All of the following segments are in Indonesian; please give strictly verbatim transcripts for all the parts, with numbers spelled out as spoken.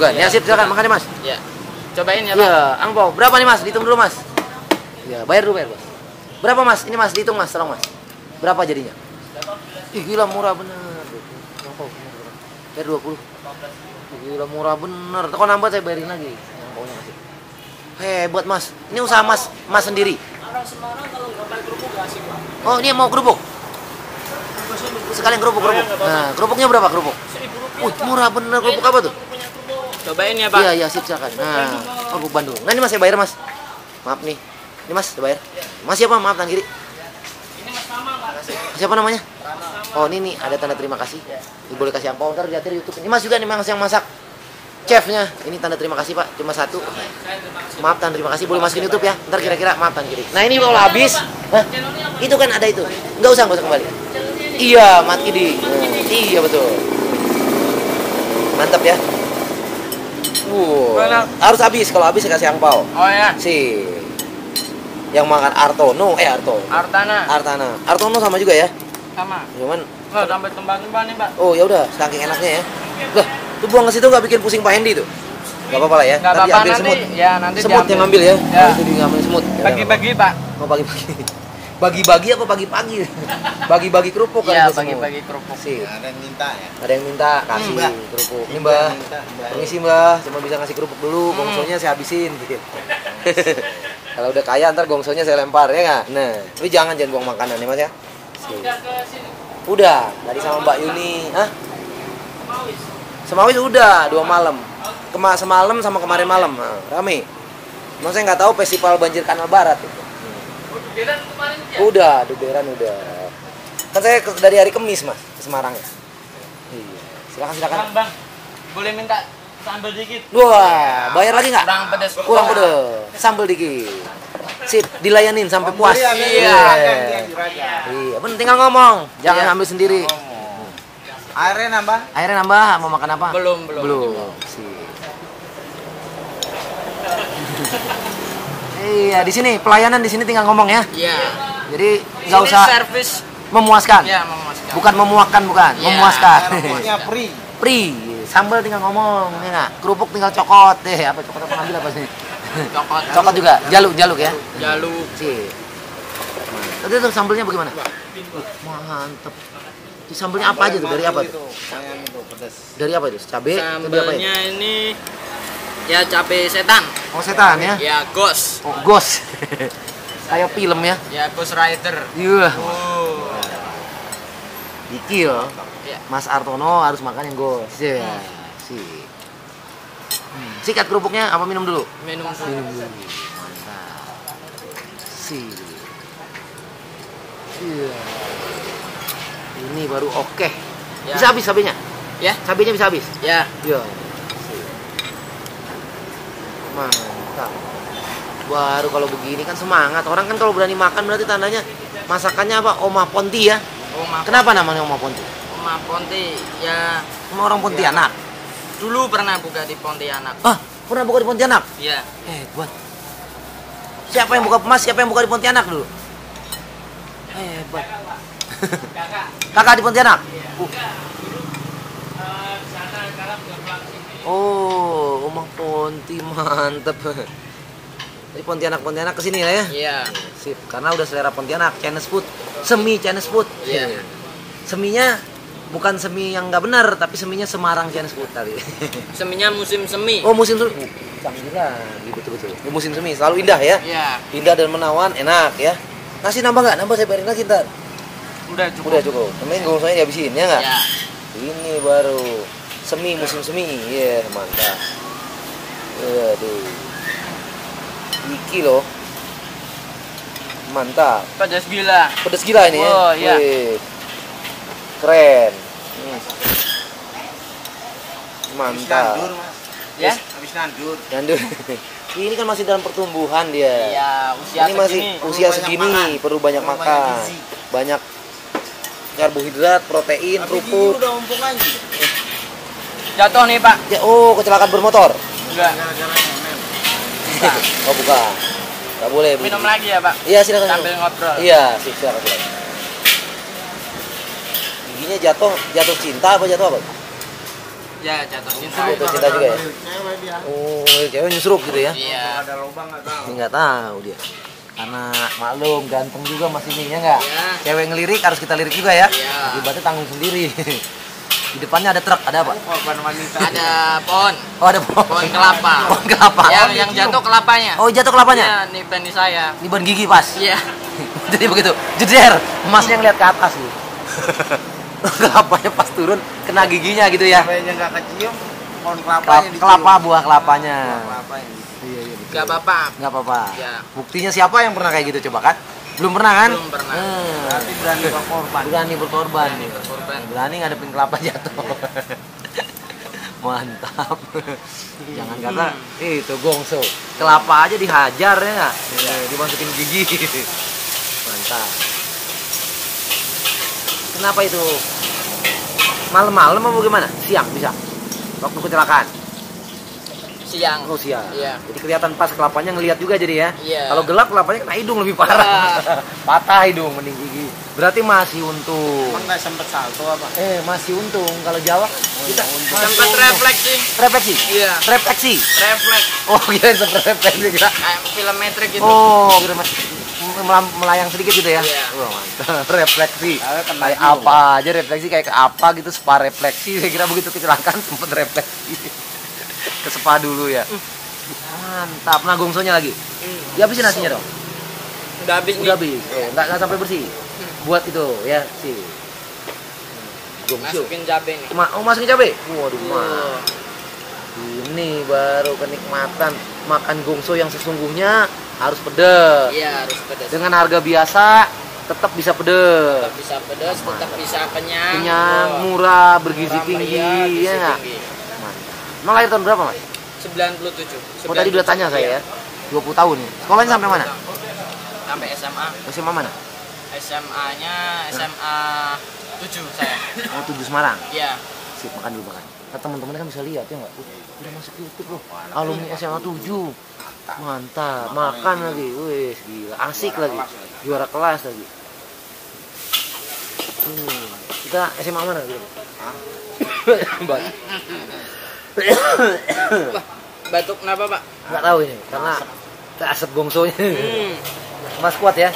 Bukan? Ya, ya sip, silakan makan nih mas. Iya. Cobain ya. Iya, angpau. Berapa nih mas? Dihitung dulu mas. Iya, bayar dulu bayar mas. Berapa mas? Ini mas, dihitung mas, tolong mas. Berapa jadinya? Ih, gila murah bener. Angpau. Bayar dua puluh. Gila murah bener. Kok nambah saya bayarin lagi. Angpaunya mas. Hebat mas. Ini usaha mas, mas sendiri. Orang Semarang kalau nggak pakai kerupuk nggak asik pak. Oh, ini mau kerupuk? Sekalian kerupuk kerupuk. Nah, kerupuknya berapa kerupuk? seribu rupiah. Uh, murah bener kerupuk apa tuh? Cobain ya pak. Iya iya sip silakan. Nah, kerupuk Bandung. Nah ini mas saya bayar mas. Maaf nih. Ini mas saya bayar. Mas siapa? Maaf tangan kiri. Ini mas Mama pak. Siapa namanya? Oh ini nih ada tanda terima kasih. Ini boleh kasih ampau ntar lihat di YouTube. Ini mas juga nih mas yang masak. Chefnya, ini tanda terima kasih pak, cuma satu. Maaf tanda terima kasih, boleh masukin YouTube ya. Ntar kira-kira maaf tanda kiri. Nah ini kalau habis, hah? Itu kan ada itu. Nggak usah, nggak usah kembali. Iya, mati di. Iya betul. Mantap ya. Wow. Harus habis, kalau habis kasih angpau. Oh ya. Si yang makan Artono, eh Arto. Artana. Artana. Artono sama juga ya? Sama. Cuman. Nggak sampai tembang-tembang nih pak. Oh ya udah, saking enaknya ya. Loh. Tuh buang ke situ nggak bikin pusing Pak Hendy tuh? Gak apa-apa lah ya, gak nanti apa, ambil nanti, semut ya, nanti semut yang ambil ya? Ya. Nah, itu diambil semut. Pagi-pagi pak. Oh pagi-pagi. Bagi-bagi apa pagi-pagi? Bagi-bagi kerupuk kan? Iya bagi-bagi kerupuk sih. Nah, ada yang minta ya? Ada yang minta, kasih hmm, kerupuk. Ini mbak, permisi mbak, cuma bisa ngasih kerupuk dulu, hmm. Gongsonya saya habisin gitu. Kalau udah kaya ntar gongsonya saya lempar ya nggak? Nah, tapi jangan jangan buang makanan ya mas ya? Si. Udah, tadi sama mbak Yuni. Hah? Semawis udah dua malam, Kema semalam sama kemarin malam, nah, rame. Emang saya nggak tahu festival banjir kanal barat itu. Hmm. Udah, duberan udah. Kan saya dari hari Kamis mas ke Semarang ya. Iya. Silakan silakan. Bang, bang, boleh minta sambal dikit? Wah, bayar lagi nggak? Kurang pedes. Kurang pedes. Sambal dikit. Sip, dilayanin sampai puas. Iya. Iya. Iya. Tinggal ngomong, jangan iya. Ambil sendiri. Airnya nambah? Airnya nambah, mau makan apa? Belum, belum. Belum. Iya, di sini pelayanan di sini tinggal ngomong ya. Iya. Jadi nggak usah servis memuaskan. Iya, memuaskan. Bukan memuakkan, bukan, ya, memuaskan. Airnya free. Free. Sambal tinggal ngomong, ya enggak? Kerupuk tinggal cokot. Eh, apa cokot apa ngambil apa sih? Cokot. Cokot juga. Jaluk, jaluk ya. Jaluk. Sih. Tadi tuh sambalnya bagaimana? Uh, mantep. Di sambalnya apa aja tuh? Dari apa tuh? Dari apa itu? Cabe? Sambalnya ini ya cabe setan. Oh setan ya? Ya ghost. Oh ghost. Kayak film ya? Ya Ghost Rider. Iya. Oh. Dikil. Mas Artono harus makan yang ghost. Iya. Yeah. Si. Sikat kerupuknya apa minum dulu? Minum dulu. Mantap. Si. Iya. Yeah. Ini baru oke. Okay. Ya. Bisa habis cabenya? Ya, cabenya bisa habis. Ya. Iya. Mantap. Baru kalau begini kan semangat. Orang kan kalau berani makan berarti tandanya masakannya apa? Omah Ponti ya. Omah. Kenapa namanya Omah Ponti? Omah Ponti ya. Sama orang Pontianak. Ya. Dulu pernah buka di Pontianak. Ah, pernah buka di Pontianak? Iya. Eh, buat. Siapa yang buka Mas? Siapa yang buka di Pontianak dulu? Eh, buat. Kakak. Kakak di Pontianak? Iya. Uh. Oh, Omah Ponti mantep. Jadi Pontianak-Pontianak kesini lah ya? Iya. Sip, karena udah selera Pontianak, Chinese food. Semi Chinese food. Iya. Seminya bukan semi yang nggak benar, tapi seminya Semarang Chinese food kali. Seminya musim semi. Oh, musim semi. Canggih betul-betul. Ya, musim semi selalu indah ya? Iya. Indah dan menawan, enak ya. Nasi nambah nggak? Nambah saya bayarin lagi ntar. Udah cukup. Udah cukup. Temen gongsonya dihabisin ya nggak? Ya. Ini baru semi musim semi, ya yeah, mantap. Aduh, iki loh, mantap. Pedas gila. Pedas gila ini wow, ya. Iya. Keren. Hmm. Mantap. Habis nandur, mas. Ya? Habis nandur. Nandur. Ini kan masih dalam pertumbuhan dia. Iya. Usia ini masih segini. Usia perlu segini banyak perlu banyak perlu makan, banyak, banyak karbohidrat, protein, kerupuk. Udah umpung lagi. Eh. Jatuh nih pak. Ya, oh kecelakaan bermotor. Enggak. Bukan. Oh bukan. Gak boleh. Minum lagi ya pak. Iya silakan. Sambil ngobrol. Iya silakan. Giginya jatuh, jatuh cinta apa jatuh apa? Ya, jatuh cinta. Jatuh cinta juga ya? Cewek dia. Oh, cewek nyusruk gitu ya? Iya. Ada lubang nggak tahu. Ini nggak tahu dia. Karena maklum, ganteng juga mas ini, ya nggak? Iya. Cewek ngelirik harus kita lirik juga ya? Iya. Akibatnya tanggung sendiri. Di depannya ada truk, ada apa? Korban wanita. Ada pohon. Oh, ada pohon. Pohon kelapa. Pohon kelapa. Yang, oh, yang jatuh kelapanya. Oh, jatuh kelapanya? Iya, niban di saya. Niban gigi pas? Iya. Jadi begitu, jeder. Masnya ngeliat ke atas gitu. Kelapanya pas turun kena giginya gitu ya. Kayaknya nggak kecium pohon kelapanya. Kelapa, kelapa buah kelapanya. Buah kelapanya. Iya iya. Nggak apa-apa. Nggak apa-apa. Ya. Buktinya siapa yang pernah kayak gitu coba kan? Belum pernah kan? Belum pernah. Hmm. Berarti berani berkorban. Berani berkorban. Berani berkorban. Berani ngadepin kelapa jatuh. Ya. Mantap. Jangan kata hmm. itu gongso. Kelapa aja dihajar ya nggak? Ya. Dimasukin gigi. Mantap. Kenapa itu? Malam-malam apa gimana? Siang bisa? Waktu kecelakaan? Siang. Oh siang. Iya. Jadi kelihatan pas kelapanya ngelihat juga jadi ya? Iya. Kalau gelap kelapanya kena hidung lebih parah. Iya. Patah hidung, mending gigi. Berarti masih untung. Emang nggak sempet salto apa? Eh masih untung. Kalau Jawa oh, kita untung. Sempet refleksi. Refleksi? Iya. Refleksi? Refleks. Oh kira sempet refleksi kita. Kayak filmmetrik gitu. Oh kira masih. Melayang sedikit gitu ya, yeah. Wow, refleksi kayak apa aja refleksi kayak ke apa gitu spa refleksi saya kira begitu kecelakaan sempet refleksi ke spa dulu ya mantap. Nah gongsonya lagi mm. ya habisin nasinya dong udah habis udah habis eh, nggak, nggak sampai bersih buat itu ya si gongso masukin cabe nih Ma oh masukin cabe waduh uh. mah ini baru kenikmatan makan gongso yang sesungguhnya. Harus pedes. Iya, harus pedes. Dengan harga biasa tetap bisa pedes. Tetap bisa pedes, nah, tetap bisa kenyang. Kenyang, oh. murah, bergizi murah, tinggi, tinggi, ya enggak? Emang lahir tahun berapa, Mas? sembilan puluh tujuh. Oh, tadi udah tanya saya ya. dua puluh tahun ya. Sekolahnya sampai mana? Sampai S M A. S M A mana? S M A-nya S M A tujuh saya. Oh, tujuh Semarang. Iya. Sip, makan dulu makan. Nah, teman-teman kan bisa lihat ya enggak? Udah masuk YouTube loh. Alumni S M A tujuh. Mantap, makan lagi, wih gila, asik lagi, juara kelas lagi. Hmm. Kita S M A mana gitu? Batuk. Batuk kenapa pak? Nggak tahu ini, karena asap gongsonya. Hmm. Mas kuat ya?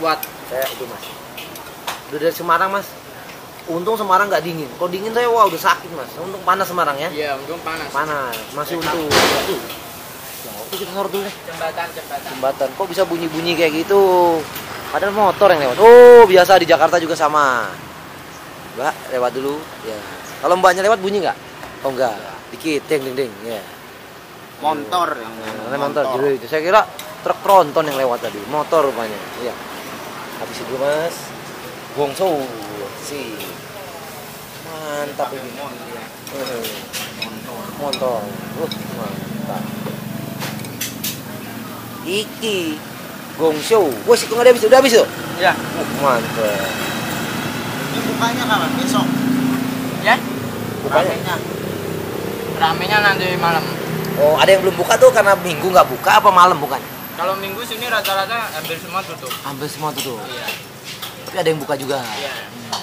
Kuat. Saya itu mas. Udah dari Semarang mas. Untung Semarang nggak dingin. Kalau dingin saya wah udah sakit mas. Untung panas Semarang ya? Iya, untung panas. Panas, masih untung. Kita sorot dulu deh. Jembatan, jembatan. Jembatan. Kok bisa bunyi-bunyi kayak gitu? Padahal motor yang lewat. Oh, biasa di Jakarta juga sama. Mbak, lewat dulu. Ya. Kalau mbaknya lewat bunyi nggak? Oh enggak. Dikit, ding ding ding. Ya. Montor yang nah, motor. Motor. Jadi, saya kira truk tronton yang lewat tadi. Motor rupanya. Iya. Habis itu, Mas. Gongso. Si. Mantap ini. Montor. Montor. Uh, mantap. Iki gongso. Wah, itu nggak ada habis, udah habis tuh. Ya. Uh, mantap. Ini bukanya kapan? Besok. Ya? Bukanya. Ramenya. Ramenya nanti malam. Oh, ada yang belum buka tuh karena minggu nggak buka apa malam bukan? Kalau minggu sini rata-rata hampir semua tutup. Hampir semua tutup. Iya. Tapi ada yang buka juga. Iya. Hmm.